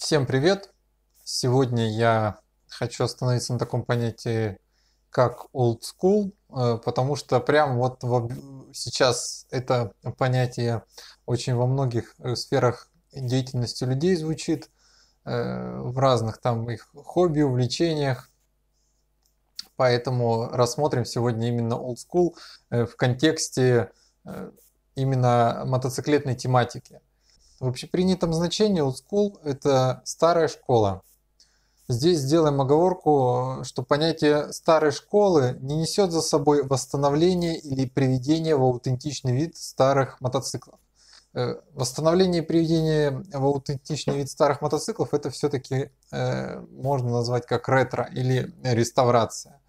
Всем привет! Сегодня я хочу остановиться на таком понятии, как old school, потому что прямо вот сейчас это понятие очень во многих сферах деятельности людей звучит, в разных там их хобби, увлечениях. Поэтому рассмотрим сегодня именно old school в контексте именно мотоциклетной тематики. В общепринятом значении old school – это старая школа. Здесь сделаем оговорку, что понятие старой школы не несет за собой восстановление или приведение в аутентичный вид старых мотоциклов. Восстановление и приведение в аутентичный вид старых мотоциклов – это все-таки можно назвать как ретро или реставрация.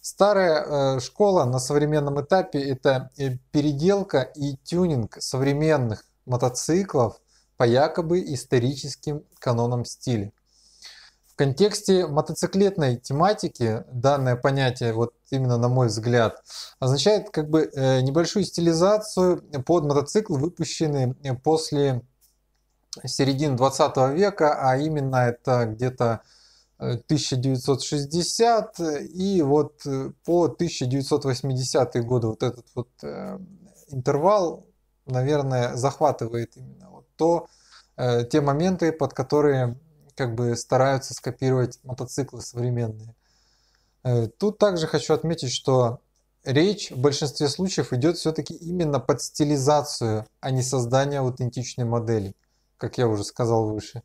Старая школа на современном этапе – это переделка и тюнинг современных мотоциклов по якобы историческим канонам стиля. В контексте мотоциклетной тематики данное понятие, вот именно на мой взгляд, означает как бы небольшую стилизацию под мотоцикл, выпущенный после середины 20 века, а именно это где-то 1960 и вот по 1980-е годы. Вот этот вот интервал, наверное, захватывает именно вот те моменты, под которые как бы стараются скопировать мотоциклы современные. Тут также хочу отметить, что речь в большинстве случаев идет все-таки именно под стилизацию, а не создание аутентичной модели, как я уже сказал выше.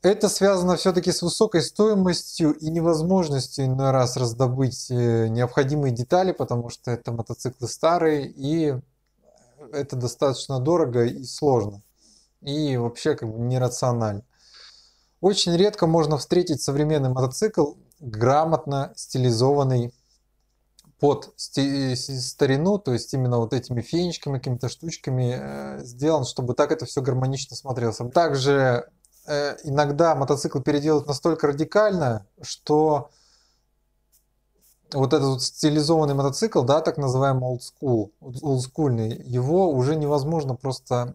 Это связано все-таки с высокой стоимостью и невозможностью иной раз раздобыть необходимые детали, потому что это мотоциклы старые и это достаточно дорого и сложно, и вообще как бы нерационально. Очень редко можно встретить современный мотоцикл, грамотно стилизованный под старину, то есть именно вот этими фенечками, какими-то штучками сделан, чтобы так это все гармонично смотрелось. Также иногда мотоцикл переделывают настолько радикально, что вот этот вот стилизованный мотоцикл, да, так называемый олдскульный, его уже невозможно просто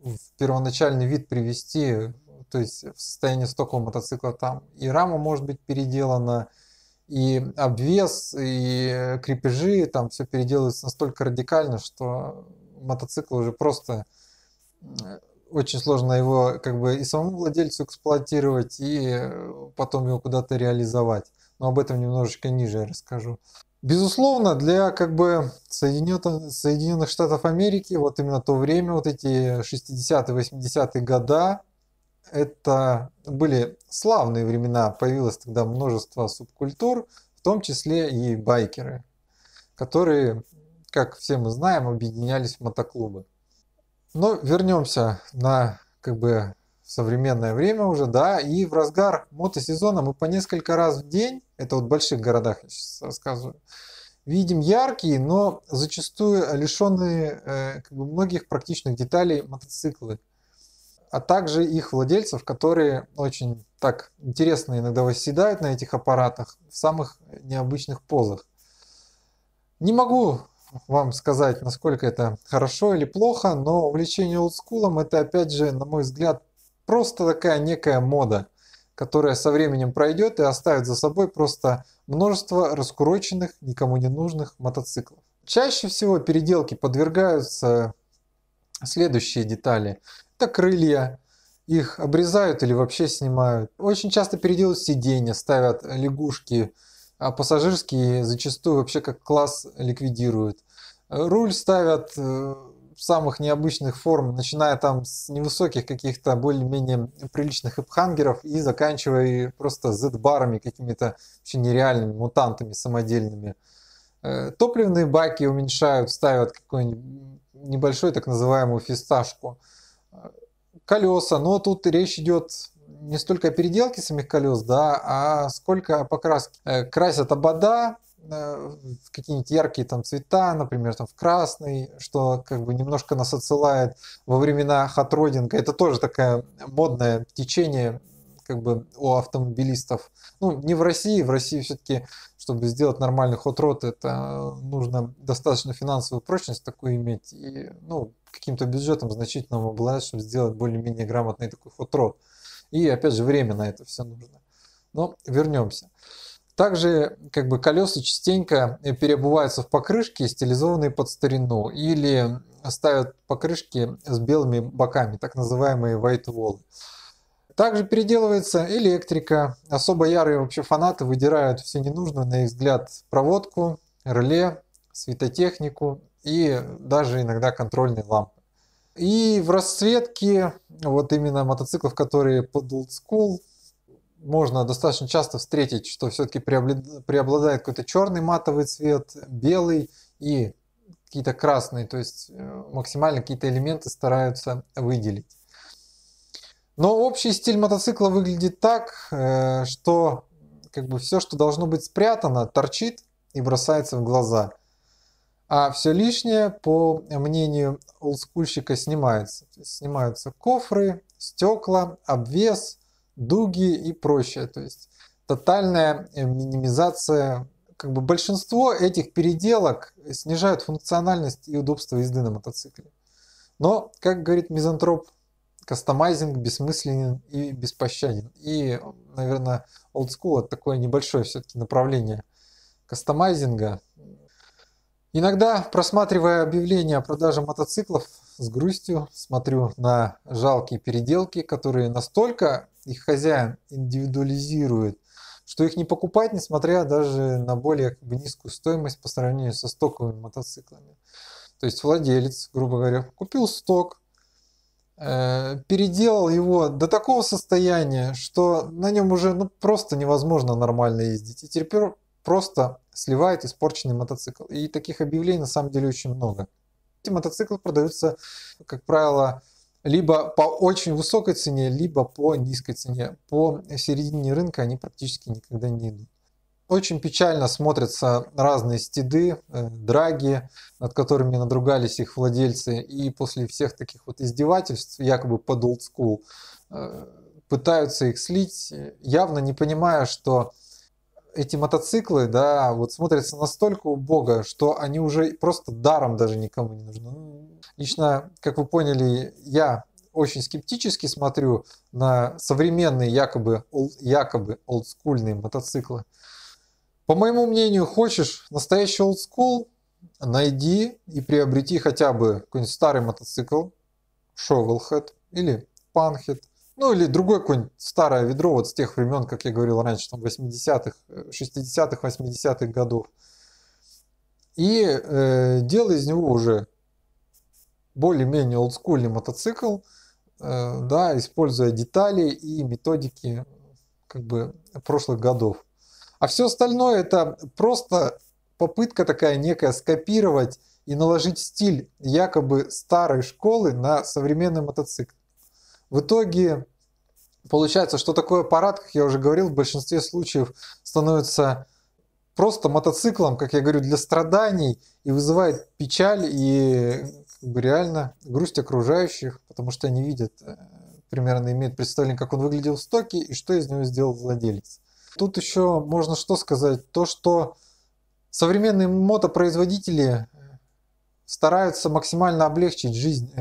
в первоначальный вид привести, то есть в состояние стокового мотоцикла. Там и рама может быть переделана, и обвес, и крепежи, там все переделывается настолько радикально, что мотоцикл уже просто очень сложно его как бы и самому владельцу эксплуатировать, и потом его куда-то реализовать. Но об этом немножечко ниже я расскажу. Безусловно, для как бы Соединенных Штатов Америки вот именно то время, вот эти 60-80-е года, это были славные времена. Появилось тогда множество субкультур, в том числе и байкеры, которые, как все мы знаем, объединялись в мотоклубы. Но вернемся на как бы в современное время уже, да, и в разгар мотосезона мы по несколько раз в день, это вот в больших городах я сейчас рассказываю, видим яркие, но зачастую лишенные как бы многих практичных деталей мотоциклы, а также их владельцев, которые очень так интересно иногда восседают на этих аппаратах в самых необычных позах. Не могу вам сказать, насколько это хорошо или плохо, но увлечение олдскулом это, опять же, на мой взгляд, просто такая некая мода, которая со временем пройдет и оставит за собой просто множество раскуроченных, никому не нужных мотоциклов. Чаще всего переделки подвергаются следующие детали. Это крылья, их обрезают или вообще снимают. Очень часто переделывают сиденья, ставят лягушки, а пассажирские зачастую вообще как класс ликвидируют. Руль ставят самых необычных форм, начиная там с невысоких каких-то более-менее приличных хип-хангеров и заканчивая просто z-барами какими-то вообще нереальными мутантами самодельными. Топливные баки уменьшают, ставят какую-нибудь небольшую так называемую фисташку. Колеса, но тут речь идет не столько о переделке самих колес, да, а сколько о покраске. Красят обода в какие-нибудь яркие там цвета, например, там в красный, что как бы немножко нас отсылает во времена хот-родинга. Это тоже такое модное течение как бы у автомобилистов. Ну, не в России. В России все-таки, чтобы сделать нормальный хот-род, это нужно достаточно финансовую прочность такую иметь. И, ну, каким-то бюджетом значительным обладать, чтобы сделать более-менее грамотный такой хот-род. И опять же время на это все нужно. Но вернемся. Также как бы колеса частенько переобуваются в покрышки, стилизованные под старину, или ставят покрышки с белыми боками, так называемые white wall. Также переделывается электрика. Особо ярые вообще фанаты выдирают все ненужную, на их взгляд, проводку, реле, светотехнику и даже иногда контрольные лампы. И в расцветке вот именно мотоциклов, которые под old school, можно достаточно часто встретить, что все-таки преобладает какой-то черный матовый цвет, белый и какие-то красные, то есть максимально какие-то элементы стараются выделить. Но общий стиль мотоцикла выглядит так, что как бы все, что должно быть спрятано, торчит и бросается в глаза. А все лишнее, по мнению олдскульщика, снимается. То есть снимаются кофры, стекла, обвес, дуги и прочее. То есть тотальная минимизация. Как бы большинство этих переделок снижают функциональность и удобство езды на мотоцикле. Но, как говорит мизантроп, кастомайзинг бессмысленен и беспощаден. И, наверное, олдскул — это такое небольшое все-таки направление кастомайзинга. Иногда, просматривая объявления о продаже мотоциклов, с грустью смотрю на жалкие переделки, которые настолько их хозяин индивидуализирует, что их не покупать, несмотря даже на более как бы низкую стоимость по сравнению со стоковыми мотоциклами. То есть владелец, грубо говоря, купил сток, переделал его до такого состояния, что на нем уже просто невозможно нормально ездить. И теперь просто сливает испорченный мотоцикл. И таких объявлений на самом деле очень много. Эти мотоциклы продаются, как правило, либо по очень высокой цене, либо по низкой цене. По середине рынка они практически никогда не идут. Очень печально смотрятся разные стиды, драги, над которыми надругались их владельцы. И после всех таких вот издевательств, якобы под old school, пытаются их слить, явно не понимая, что эти мотоциклы, да, вот смотрятся настолько убого, что они уже просто даром даже никому не нужны. Лично, как вы поняли, я очень скептически смотрю на современные якобы олдскульные мотоциклы. По моему мнению, хочешь настоящий олдскул, найди и приобрети хотя бы какой-нибудь старый мотоцикл, Шовелхед или Панхед, ну или другое какое-нибудь старое ведро вот с тех времен, как я говорил раньше, там 80-х, 60-х, 80-х годов. И делай из него уже более-менее олдскульный мотоцикл, да, используя детали и методики как бы прошлых годов. А все остальное — это просто попытка такая некая скопировать и наложить стиль якобы старой школы на современный мотоцикл. В итоге получается, что такой аппарат, как я уже говорил, в большинстве случаев становится просто мотоциклом, как я говорю, для страданий, и вызывает печаль и как бы реально грусть окружающих, потому что они видят, примерно имеют представление, как он выглядел в стоке и что из него сделал владелец. Тут еще можно что сказать, то что современные мотопроизводители стараются максимально облегчить жизнь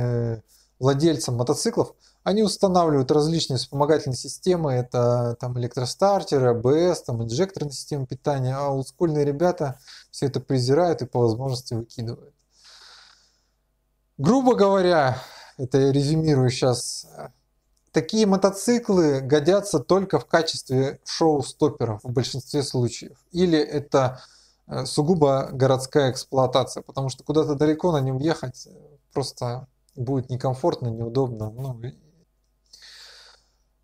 владельцам мотоциклов. Они устанавливают различные вспомогательные системы, это там электростартеры, ABS, там инжекторная система питания, а олдскульные ребята все это презирают и по возможности выкидывают. Грубо говоря, это я резюмирую сейчас, такие мотоциклы годятся только в качестве шоу-стопперов в большинстве случаев. Или это сугубо городская эксплуатация, потому что куда-то далеко на нем ехать просто будет некомфортно, неудобно. Ну,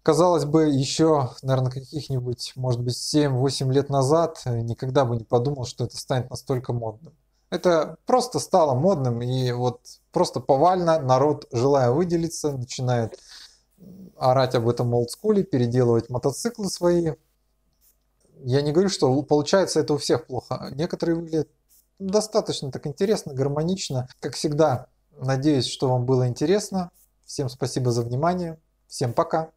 казалось бы, еще, наверное, каких-нибудь, может быть, 7-8 лет назад никогда бы не подумал, что это станет настолько модным. Это просто стало модным, и вот просто повально народ, желая выделиться, начинает орать об этом олдскуле, переделывать мотоциклы свои. Я не говорю, что получается это у всех плохо. Некоторые выглядят достаточно так интересно, гармонично. Как всегда, надеюсь, что вам было интересно. Всем спасибо за внимание. Всем пока.